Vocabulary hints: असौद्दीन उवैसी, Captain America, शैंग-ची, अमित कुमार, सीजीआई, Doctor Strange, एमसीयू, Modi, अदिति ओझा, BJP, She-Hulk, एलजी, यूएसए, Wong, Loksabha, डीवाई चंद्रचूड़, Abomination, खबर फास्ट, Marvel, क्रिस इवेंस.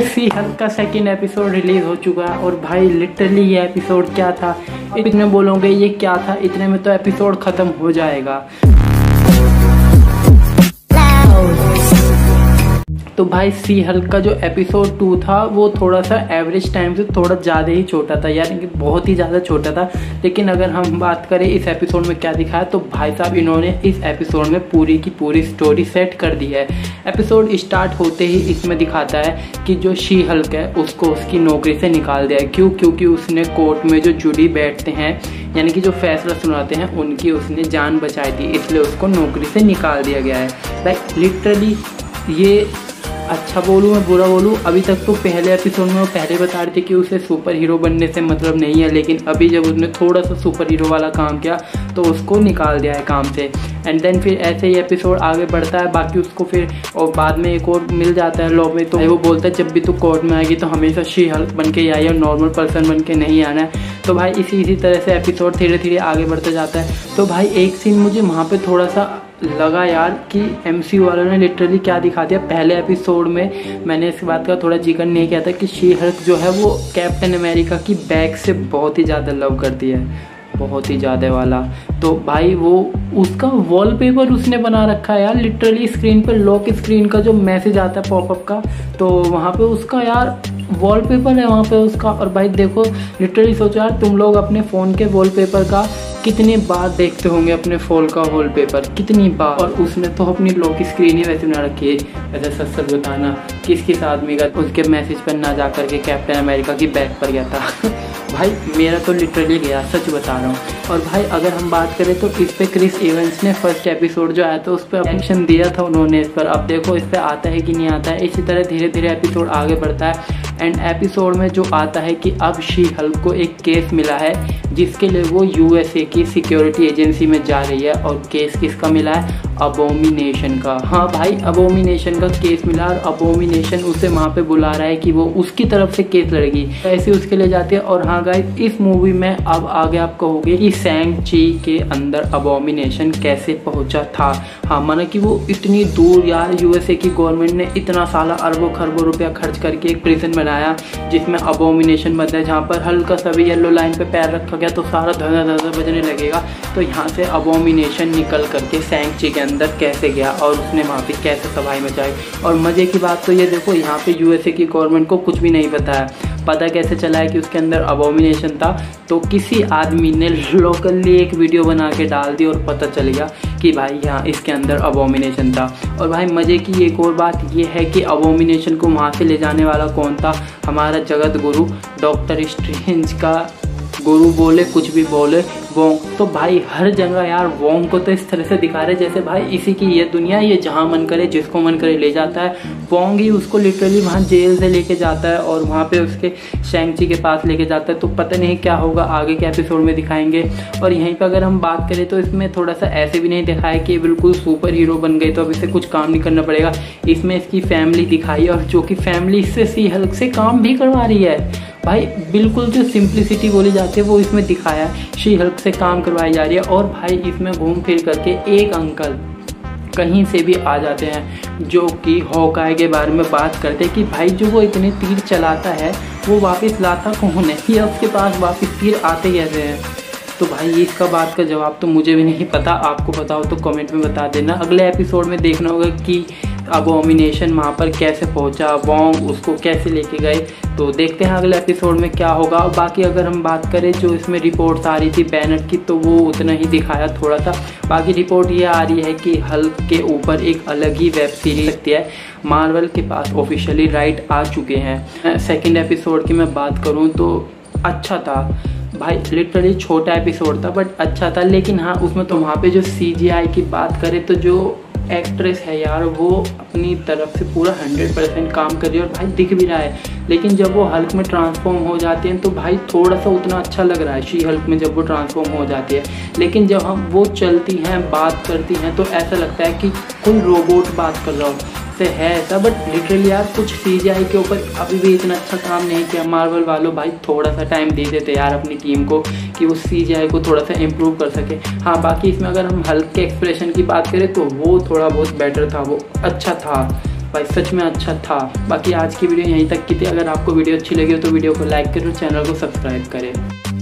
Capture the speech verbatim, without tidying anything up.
She-Hulk का second episode release हो चुका है और भाई लिटरली ये एपिसोड क्या था, इतने बोलोगे ये क्या था, इतने में तो एपिसोड खत्म हो जाएगा। तो भाई शी-हल्क का जो एपिसोड टू था वो थोड़ा सा एवरेज टाइम से थोड़ा ज़्यादा ही छोटा था, यानी कि बहुत ही ज़्यादा छोटा था। लेकिन अगर हम बात करें इस एपिसोड में क्या दिखाया, तो भाई साहब इन्होंने इस एपिसोड में पूरी की पूरी स्टोरी सेट कर दी है। एपिसोड स्टार्ट होते ही इसमें दिखाता है कि जो शी-हल्क है उसको उसकी नौकरी से निकाल दिया है। क्यों? क्योंकि उसने कोर्ट में जो जूरी बैठते हैं, यानी कि जो फैसला सुनाते हैं, उनकी उसने जान बचाई थी, इसलिए उसको नौकरी से निकाल दिया गया है। लाइक लिटरली ये अच्छा बोलूँ मैं बुरा बोलूँ, अभी तक तो पहले एपिसोड में वो पहले बता रहे थे कि उसे सुपर हीरो बनने से मतलब नहीं है, लेकिन अभी जब उसने थोड़ा सा सुपर हीरो वाला काम किया तो उसको निकाल दिया है काम से। एंड देन फिर ऐसे ही एपिसोड आगे बढ़ता है बाकी उसको फिर, और बाद में एक और मिल जाता है लॉ में, तो वो बोलता है जब भी तू कोर्ट में आएगी तो हमेशा शी-हल्क बन के ही आई और नॉर्मल पर्सन बन के नहीं आना है। तो भाई इसी इसी तरह से एपिसोड धीरे धीरे आगे बढ़ता जाता है। तो भाई एक सीन मुझे वहाँ पर थोड़ा सा लगा यार कि एमसीयू वालों ने लिटरली क्या दिखा दिया। पहले एपिसोड में मैंने इस बात का थोड़ा जिक्र नहीं किया था कि शी-हल्क जो है वो कैप्टन अमेरिका की बैक से बहुत ही ज़्यादा लव करती है, बहुत ही ज़्यादा वाला। तो भाई वो उसका वॉलपेपर उसने बना रखा है यार, लिटरली स्क्रीन पर लॉक स्क्रीन का जो मैसेज आता है पॉपअप का, तो वहाँ पे उसका यार वॉलपेपर है वहाँ पे उसका। और भाई देखो लिटरली सोचो यार, तुम लोग अपने फ़ोन के वॉलपेपर का कितनी बार देखते होंगे, अपने फ़ोन का वॉलपेपर कितनी बार। और उसने तो अपनी लॉक स्क्रीन ही वैसे बना रखी है। वैसे सच सच बताना किस किस आदमी का उसके मैसेज पर ना जा करके कैप्टन अमेरिका की बैक पर गया था। भाई मेरा तो लिटरली गया, सच बता रहा हूँ। और भाई अगर हम बात करें तो इस पर क्रिस इवेंस ने फर्स्ट एपिसोड जो आया था उस पर एक्शन दिया था उन्होंने इस पर। अब देखो इस पर आता है कि नहीं आता है। इसी तरह धीरे धीरे एपिसोड आगे बढ़ता है एंड एपिसोड में जो आता है कि अब शी-हल्क को एक केस मिला है जिसके लिए वो यूएसए की सिक्योरिटी एजेंसी में जा रही है। और केस किसका मिला है? अबोमिनेशन का। हाँ भाई अबोमिनेशन का केस मिला और अबोमिनेशन उसे वहाँ पे बुला रहा है कि वो उसकी तरफ से केस लड़ेगी, ऐसे उसके लिए जाती है। और हाँ गाइस इस मूवी में अब आगे आप कहोगे कि शैंग-ची के अंदर अबोमिनेशन कैसे पहुँचा था। हाँ माना कि वो इतनी दूर यार, यूएसए की गवर्नमेंट ने इतना सारा अरबों खरबों रुपया खर्च करके एक प्रिजन बनाया जिसमें अबोमिनेशन बनता है, जहाँ पर हल्का सा भी येलो लाइन पे पैर रखा गया तो सारा धड़ा धड़ा बजने लगेगा। तो यहाँ से अबोमिनेशन निकल करके शैंग-ची के अंदर कैसे गया और उसने वहाँ पे कैसे तबाही मचाई। और मज़े की बात तो ये देखो यहाँ पे यूएसए की गवर्नमेंट को कुछ भी नहीं पता है। पता कैसे चला है कि उसके अंदर अबोमिनेशन था, तो किसी आदमी ने लोकली एक वीडियो बना के डाल दी और पता चल गया कि भाई यहाँ इसके अंदर अबोमिनेशन था। और भाई मज़े की एक और बात यह है कि अबोमिनेशन को वहाँ से ले जाने वाला कौन था? हमारा जगत गुरु डॉक्टर स्ट्रेंज का गुरु, बोले कुछ भी बोले वोंग। तो भाई हर जगह यार वोंग को तो इस तरह से दिखा रहे जैसे भाई इसी की ये दुनिया, ये जहाँ मन करे जिसको मन करे ले जाता है। वोंग ही उसको लिटरली वहाँ जेल से लेके जाता है और वहाँ पे उसके शैंग-ची के पास लेके जाता है। तो पता नहीं क्या होगा आगे के एपिसोड में दिखाएंगे। और यहीं पर अगर हम बात करें तो इसमें थोड़ा सा ऐसे भी नहीं दिखाया कि बिल्कुल सुपर हीरो बन गए तो अब इसे कुछ काम नहीं करना पड़ेगा। इसमें इसकी फैमिली दिखाई और जो कि फैमिली इससे शी-हल्क से काम भी करवा रही है। भाई बिल्कुल जो सिंप्लिसिटी बोली जाती है वो इसमें दिखाया है, शी-हल्क से काम करवाई जा रही है। और भाई इसमें घूम फिर करके एक अंकल कहीं से भी आ जाते हैं जो कि हॉकाई के बारे में बात करते हैं कि भाई जो वो इतने तीर चलाता है वो वापस लाता कौन है या उसके पास वापस तीर आते कैसे हैं। तो भाई इसका बात का जवाब तो मुझे भी नहीं पता, आपको पता हो तो कमेंट में बता देना। अगले एपिसोड में देखना होगा कि अबोमिनेशन वहाँ पर कैसे पहुँचा, वोंग उसको कैसे लेके गए। तो देखते हैं अगले एपिसोड में क्या होगा। बाकी अगर हम बात करें जो इसमें रिपोर्ट्स आ रही थी बैनर की, तो वो उतना ही दिखाया थोड़ा सा। बाकी रिपोर्ट ये आ रही है कि हल्क के ऊपर एक अलग ही वेब सीरीज लगती है, मार्वल के पास ऑफिशियली राइट आ चुके हैं। सेकेंड एपिसोड की मैं बात करूँ तो अच्छा था भाई, लिटरली छोटा एपिसोड था बट अच्छा था। लेकिन हाँ उसमें तो वहाँ पे जो सीजीआई की बात करें तो जो एक्ट्रेस है यार वो अपनी तरफ से पूरा हंड्रेड परसेंट काम कर रही है और भाई दिख भी रहा है। लेकिन जब वो हल्क में ट्रांसफॉर्म हो जाती हैं तो भाई थोड़ा सा उतना अच्छा लग रहा है शी-हल्क में जब वो ट्रांसफॉर्म हो जाती है। लेकिन जब हम वो चलती हैं बात करती हैं तो ऐसा लगता है कि कोई रोबोट बात कर रहा हो से है ऐसा। बट लिटरली यार कुछ सीजीआई के ऊपर अभी भी इतना अच्छा काम नहीं किया मार्वल वालों। भाई थोड़ा सा टाइम दे देते यार अपनी टीम को कि वो सीजीआई को थोड़ा सा इम्प्रूव कर सके। हाँ बाकी इसमें अगर हम हल्क के एक्सप्रेशन की बात करें तो वो थोड़ा बहुत बेटर था, वो अच्छा था। भाई सच में अच्छा था। बाकी आज की वीडियो यहीं तक की थी। अगर आपको वीडियो अच्छी लगी हो तो वीडियो को लाइक करें और चैनल को सब्सक्राइब करें।